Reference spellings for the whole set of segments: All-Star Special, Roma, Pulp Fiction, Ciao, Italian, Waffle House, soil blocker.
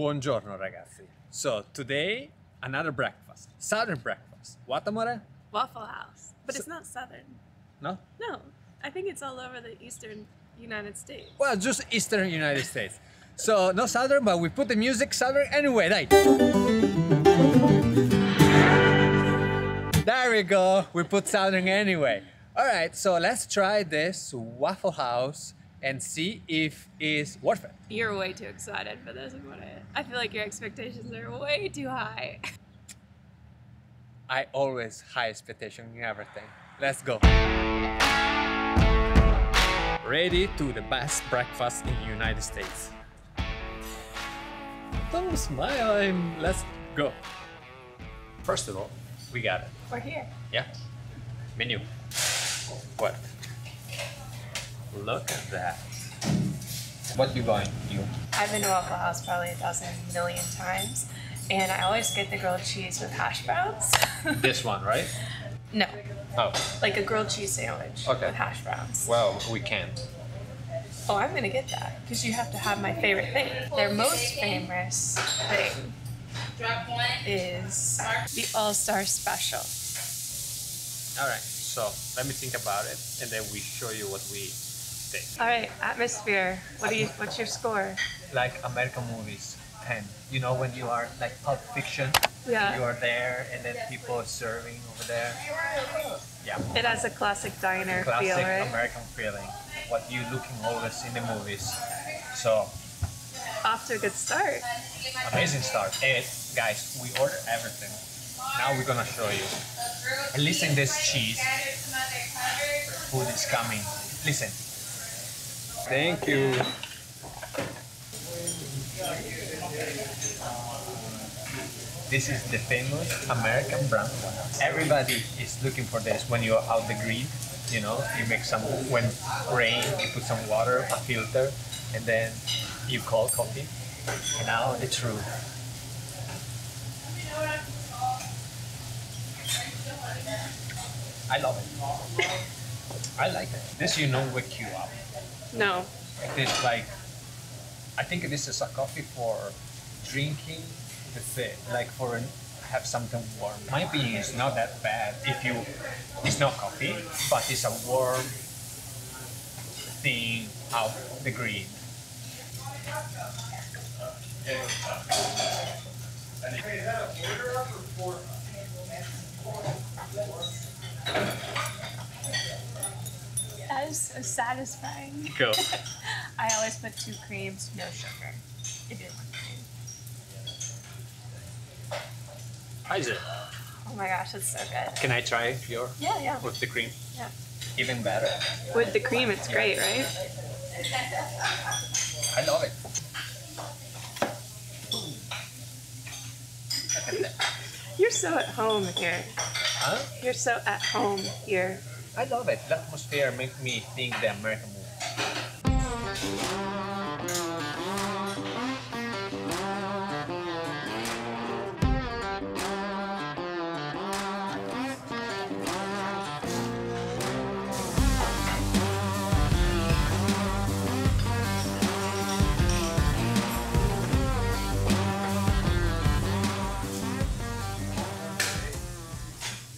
Buongiorno ragazzi. So today, another breakfast. Southern breakfast. What, Amore? Waffle House. But it's not Southern. No? No. I think it's all over the Eastern United States. Well, just Eastern United States. So, no Southern, but we put the music Southern anyway, right? There we go. We put Southern anyway. Alright, so let's try this Waffle House and see if it's worth it. You're way too excited for this. I feel like your expectations are way too high. I always high expectation in everything. Let's go. Ready to the best breakfast in the United States. Don't smile and let's go. First of all, we got it. We're here. Yeah. Menu. What? Look at that. What you buying? You? I've been to Waffle House probably 1,000,000,000 times, and I always get the grilled cheese with hash browns. This one, right? No. Oh. Like a grilled cheese sandwich with hash browns. Well, we can't. Oh, I'm gonna get that because you have to have my favorite thing. Their most famous thing is the All-Star Special. All right. So let me think about it, and then we show you what we think. All right, atmosphere. What's your score? Like American movies, 10. You know when you are like Pulp Fiction, you are there, and then people are serving over there. Yeah. It has a classic diner feel, right? Classic American feeling. What you looking always in the movies. So. Off to a good start. Amazing start. And guys, we order everything. Now we're gonna show you. And listen, this cheese food is coming. Listen. Thank you. This is the famous American brown one. Everybody is looking for this when you're out the grid. You know, you make some when rain. You put some water, a filter, and then you call coffee. And now the truth. I love it. I like it. This, you know, wake you up. No. This like, I think this is a coffee for drinking the fit, like for have something warm. My opinion is not that bad if you, it's not coffee, but it's a warm thing out the green. Is that a quarter up or 4? That is so satisfying. Go. I always put 2 creams, no sugar. If you want cream. How is it? Oh my gosh, it's so good. Can I try your? Yeah, yeah. With the cream? Yeah. Even better. With the cream, it's great, right? I love it. Look at that. You're so at home here. Huh? You're so at home here. I love it. The atmosphere makes me think the American movie.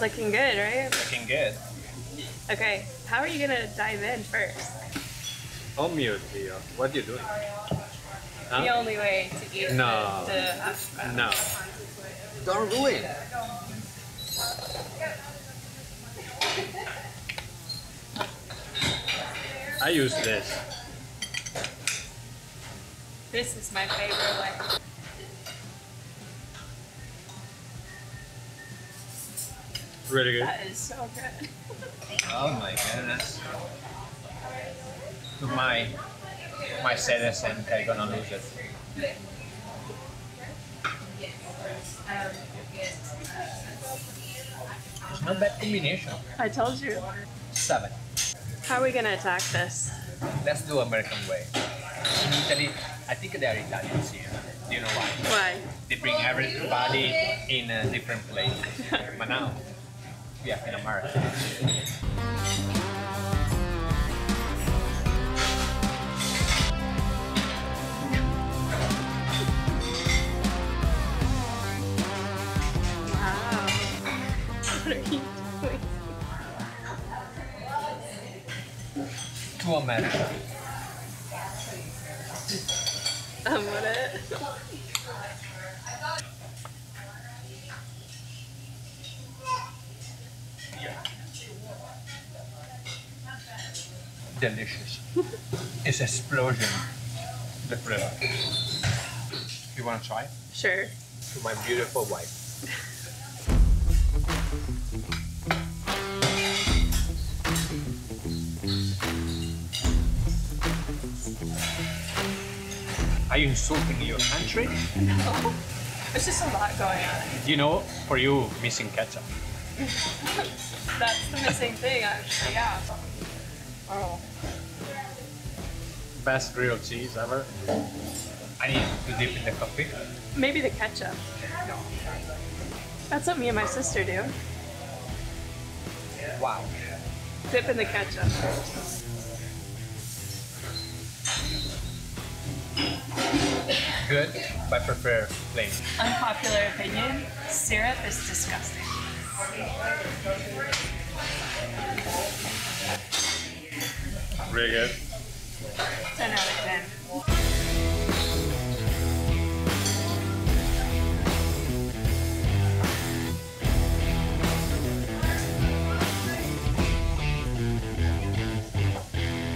Looking good, right? Looking good. Okay, how are you gonna dive in first? On mute, Leo. What are you doing? Huh? The only way to eat the no. Don't ruin it. I use this. This is my favorite way. Really good. That is so good. Oh my goodness. My citizen, they're gonna lose it. It's not bad combination. I told you. 7. How are we gonna attack this? Let's do American way. In Italy, I think they are Italians here. Do you know why? Why? They bring everybody in a different place. But now. Yeah, in America. woman. I'm with it. Delicious. It's explosion. The flavor. You want to try? Sure. To my beautiful wife. Are you insulting your country? No, there's just a lot going on. You know, for you, missing ketchup. That's the missing thing, actually, yeah. Oh. Best grilled cheese ever. I need to dip in the coffee. Maybe the ketchup. No. That's what me and my sister do. Wow. Dip in the ketchup. Good, but I prefer plain. Unpopular opinion, syrup is disgusting. Really good. 10 out of 10.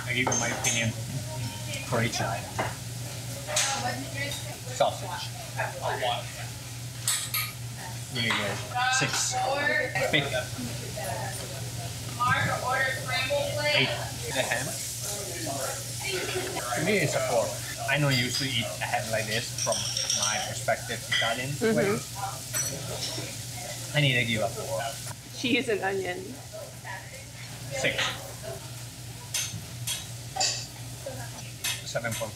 I give you my opinion for each item. Sausage. Really good. 6. 8. The ham. To me, it's a 4. I don't usually eat a ham like this from my perspective, Italian. Mm-hmm. I need to give a 4. Cheese and onion. 6. 7.5.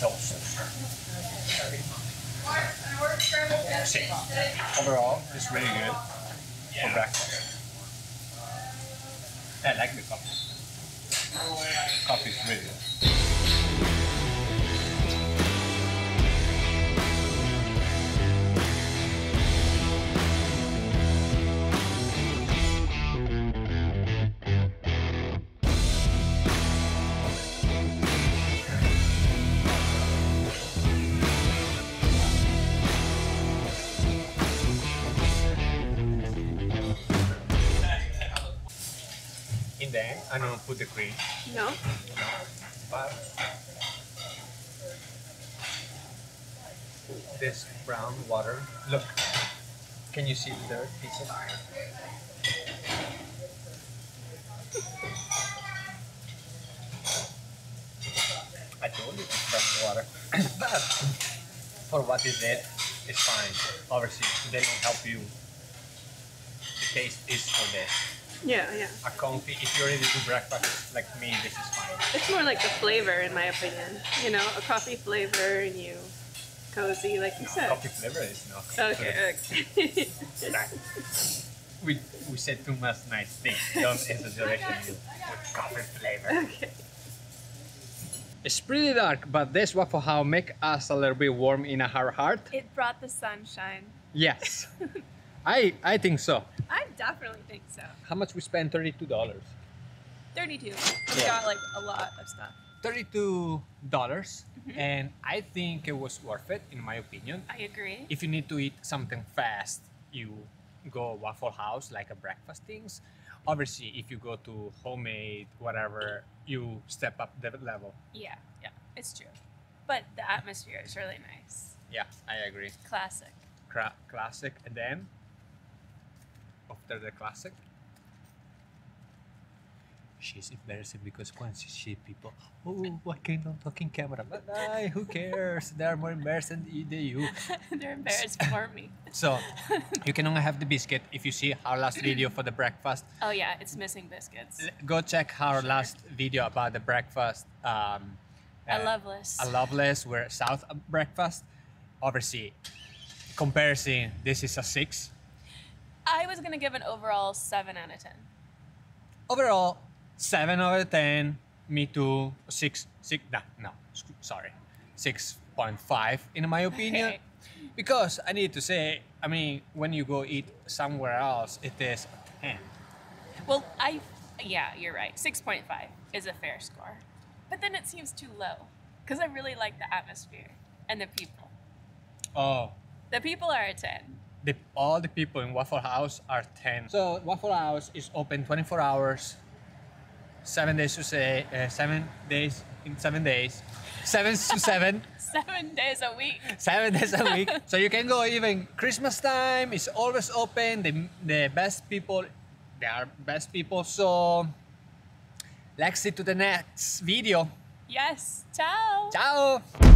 Toast. 6. Overall, it's really good for breakfast. I like the coffee. Coffee is really good. Then I don't put the cream. No. But this brown water. Look, can you see the dirt pieces? I told you it's brown water, but for what is it, it's fine. Obviously, they don't help you. The taste is for this. Yeah, yeah. A comfy, if you already do breakfast like me, this is fine. It's more like the flavor, in my opinion. You know, a coffee flavor and you cozy, like you said. Coffee flavor is not coffee. Okay, okay. We said too much nice things. Don't exaggerate with coffee flavor. Okay. It's pretty dark, but this Waffle House make us a little bit warm in our heart. It brought the sunshine. Yes. I think so. I definitely think so. How much we spend? $32. 32. We got like a lot of stuff. $32, and I think it was worth it, in my opinion. I agree. If you need to eat something fast, you go Waffle House, like a breakfast things. Obviously, if you go to homemade, whatever, you step up the level. Yeah, yeah, it's true. But the atmosphere is really nice. Yeah, I agree. Classic. Classic, and then after the classic, she's embarrassing because once you see people, oh, why can't I talk in camera? But who cares? They're more embarrassed than you. They're embarrassed for me. So you can only have the biscuit. If you see our last video for the breakfast, oh yeah, it's missing biscuits. Go check our last video about the breakfast. A Loveless. We're south of breakfast. Obviously. Comparison, this is a 6. I was gonna give an overall 7 out of 10. Overall, 7 out of 10. Me too. 6. No. Sorry, 6.5 in my opinion. Okay. Because I need to say, I mean, when you go eat somewhere else, it is a 10. Well, you're right. 6.5. is a fair score. But then it seems too low, because I really like the atmosphere and the people. Oh. The people are a 10. All the people in Waffle House are 10. So Waffle House is open 24 hours, 7 days a week. So you can go even Christmas time. It's always open. The best people, they are best people. So let's see to the next video. Yes. Ciao. Ciao.